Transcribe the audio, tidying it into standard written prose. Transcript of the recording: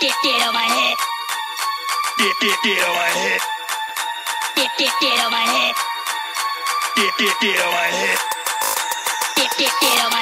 Get on my head. Get on my head. Get on my head. Get on my head.